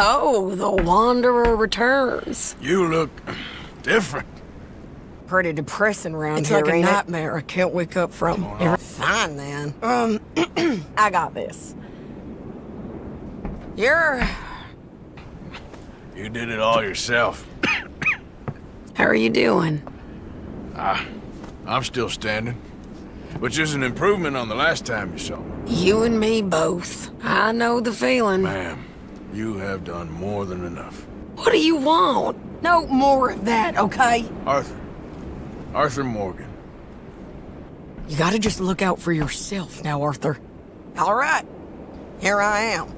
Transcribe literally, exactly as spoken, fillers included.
Oh, the Wanderer returns. You look different. Pretty depressing round here, ain't it? It's like a nightmare I can't wake up from. Oh, no. Fine, then. Um, I got this. You're... You did it all yourself. How are you doing? Ah, I'm still standing. Which is an improvement on the last time you saw me. You and me both. I know the feeling. Ma'am, you have done more than enough. What do you want? No more of that, okay? Arthur. Arthur Morgan. You gotta just look out for yourself now, Arthur. All right. Here I am.